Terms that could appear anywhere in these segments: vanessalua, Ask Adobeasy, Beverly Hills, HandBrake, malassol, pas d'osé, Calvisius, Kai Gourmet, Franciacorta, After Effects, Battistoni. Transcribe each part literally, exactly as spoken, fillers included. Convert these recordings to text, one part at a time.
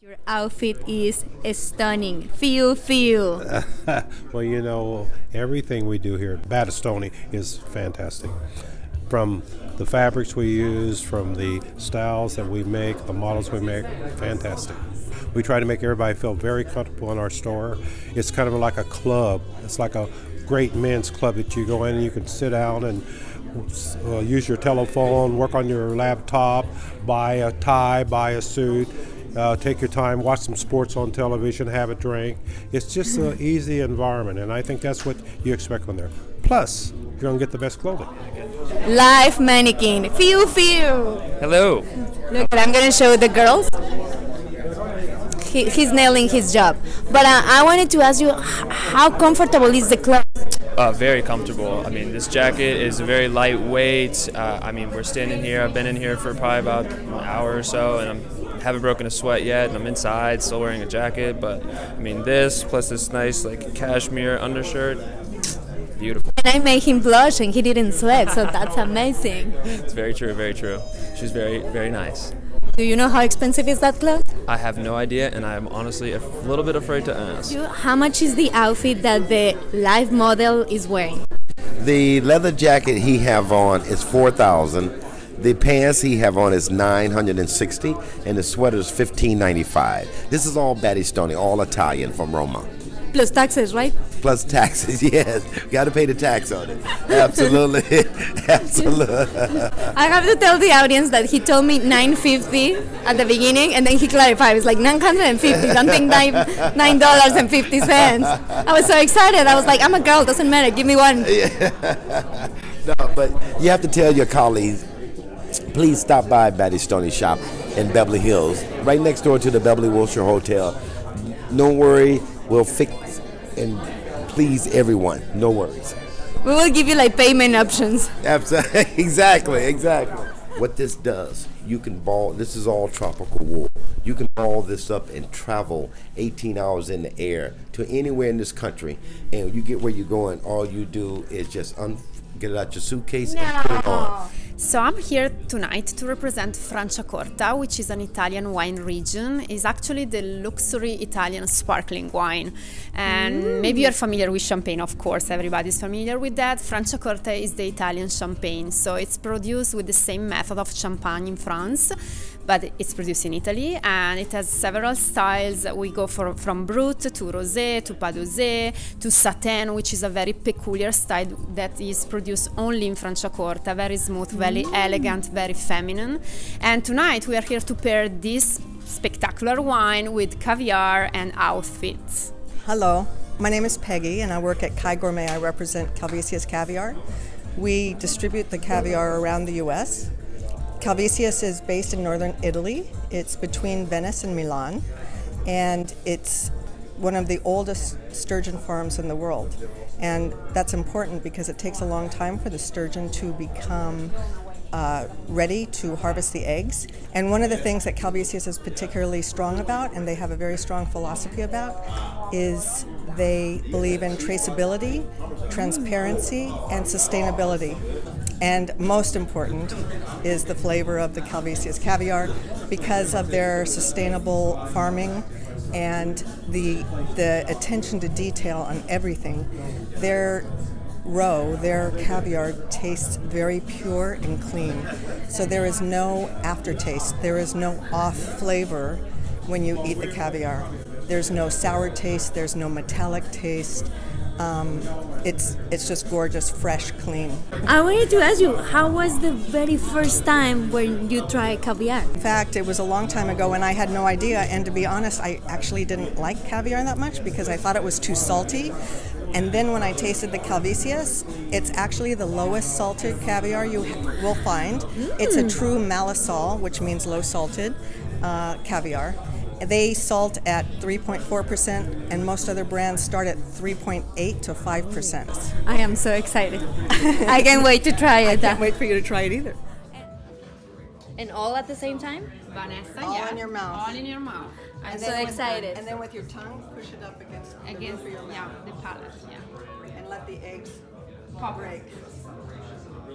Your outfit is stunning. Feel, feel. Well, you know, everything we do here at Battistoni is fantastic. From the fabrics we use, from the styles that we make, the models we make, fantastic. We try to make everybody feel very comfortable in our store. It's kind of like a club. It's like a great men's club that you go in and you can sit down and uh, use your telephone, work on your laptop, buy a tie, buy a suit. Uh, take your time, watch some sports on television, have a drink. It's just an easy environment, and I think that's what you expect from there. Plus, you're going to get the best clothing. Live mannequin. Feel, feel. Hello. Look, I'm going to show the girls. He, he's nailing his job. But uh, I wanted to ask you, how comfortable is the clothes? Uh, very comfortable. I mean, this jacket is very lightweight. Uh, I mean, we're standing here. I've been in here for probably about an hour or so, and I haven't broken a sweat yet, and I'm inside, still wearing a jacket. But, I mean, this, plus this nice, like, cashmere undershirt, beautiful. And I made him blush, and he didn't sweat, so that's amazing. It's very true, very true. She's very, very nice. Do you know how expensive is that cloth? I have no idea, and I'm honestly a little bit afraid to ask. How much is the outfit that the live model is wearing? The leather jacket he have on is four thousand dollars. The pants he have on is nine hundred sixty dollars, and the sweater is fifteen ninety-five. This is all Battistoni, all Italian from Roma. Plus taxes, right? Plus taxes, yes. Got to pay the tax on it. Absolutely. Absolutely. I have to tell the audience that he told me nine fifty at the beginning, and then he clarified. It's like nine hundred fifty, something nine dollars and fifty cents. I was so excited. I was like, I'm a girl. Doesn't matter. Give me one. Yeah. No, but you have to tell your colleagues, please stop by Battistoni shop in Beverly Hills, right next door to the Beverly Wilshire Hotel. No worry. We'll fix and please everyone. No worries. We will give you like payment options. Absolutely. Exactly. Exactly. What this does, you can ball. This is all tropical wool. You can ball this up and travel eighteen hours in the air to anywhere in this country, and you get where you're going. All you do is just un get it out your suitcase no. and put it on. So I'm here tonight to represent Franciacorta, which is an Italian wine region. It's actually the luxury Italian sparkling wine. And mm. maybe you're familiar with champagne, of course. Everybody's familiar with that. Franciacorta is the Italian champagne. So it's produced with the same method of champagne in France, but it's produced in Italy, and it has several styles. We go for, from brut to rosé to pas d'osé to satin, which is a very peculiar style that is produced only in Franciacorta, very smooth, very mm. elegant, very feminine. And tonight we are here to pair this spectacular wine with caviar and outfits. Hello, my name is Peggy, and I work at Kai Gourmet. I represent Calvisius Caviar. We distribute the caviar around the U S Calvisius is based in northern Italy. It's between Venice and Milan, and it's one of the oldest sturgeon farms in the world. And that's important because it takes a long time for the sturgeon to become uh, ready to harvest the eggs. And one of the things that Calvisius is particularly strong about, and they have a very strong philosophy about, is they believe in traceability, transparency, and sustainability. And most important is the flavor of the Calvisius caviar because of their sustainable farming and the, the attention to detail on everything. Their roe, their caviar tastes very pure and clean. So there is no aftertaste, there is no off flavor when you eat the caviar. There's no sour taste, there's no metallic taste. Um, it's it's just gorgeous, fresh, clean. I wanted to ask you, how was the very first time when you tried caviar? In fact, it was a long time ago, and I had no idea. And to be honest, I actually didn't like caviar that much because I thought it was too salty. And then when I tasted the Calvisius, it's actually the lowest salted caviar you will find. Mm. It's a true malassol, which means low salted uh, caviar. They salt at three point four percent, and most other brands start at three point eight to five percent. I am so excited. I can't wait to try it. I can't wait for you to try it either. And all at the same time? Vanessa, all yeah. in your mouth. All in your mouth. I'm and so excited. The, and then with your tongue, push it up against, against the roof of your mouth. Yeah, the palate, yeah. And let the eggs pop break.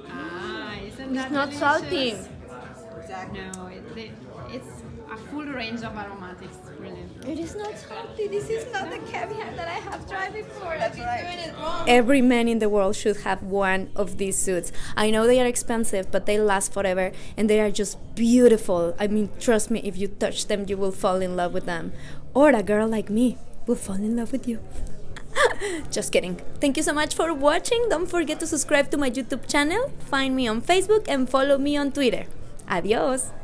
Ah, isn't that It's not delicious? Salty. Exactly. No, it, it, it's... a full range of aromatics, really. It is not healthy. This is not the caviar that I have tried before. I've been doing it wrong. Every man in the world should have one of these suits. I know they are expensive, but they last forever, and they are just beautiful. I mean, trust me, if you touch them, you will fall in love with them. Or a girl like me will fall in love with you. Just kidding. Thank you so much for watching. Don't forget to subscribe to my YouTube channel. Find me on Facebook and follow me on Twitter. Adios.